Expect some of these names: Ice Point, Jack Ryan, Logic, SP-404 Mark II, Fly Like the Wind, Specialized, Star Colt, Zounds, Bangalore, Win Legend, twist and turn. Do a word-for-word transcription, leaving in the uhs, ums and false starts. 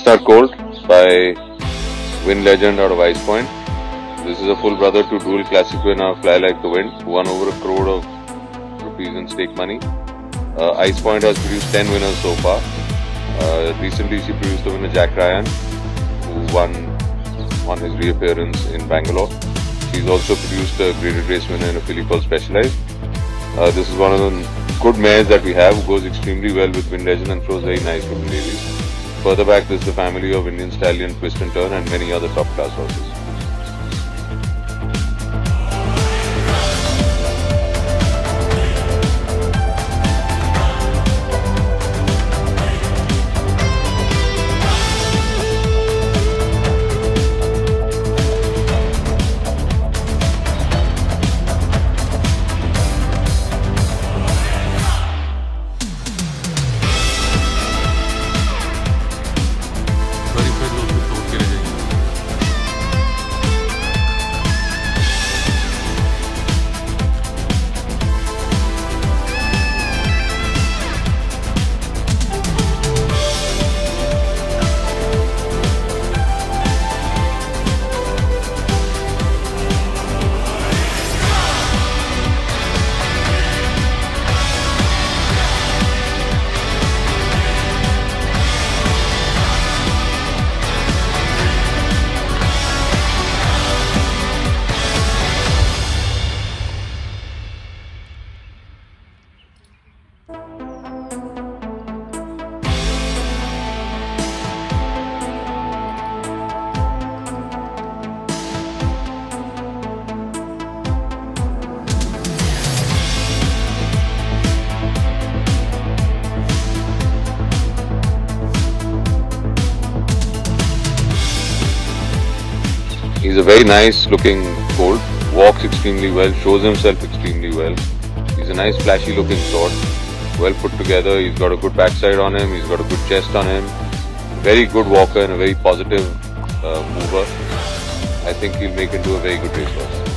Star Colt by Win Legend out of Ice Point. This is a full brother to dual classic winner Fly Like the Wind, who won over a crore of rupees in stake money. Uh, Ice Point has produced ten winners so far. Uh, recently she produced the winner Jack Ryan, who won on his reappearance in Bangalore. She's also produced a graded race winner in a filly called Specialized. Uh, this is one of the good mares that we have, who goes extremely well with Win Legend and throws very nice looking ladies. Further back, there's the family of Indian Stallion, Twist and Turn, and many other top-class horses. He's a very nice looking colt, walks extremely well, shows himself extremely well. He's a nice flashy looking sort, well put together. He's got a good backside on him, he's got a good chest on him. Very good walker and a very positive uh, mover. I think he'll make into a very good racehorse.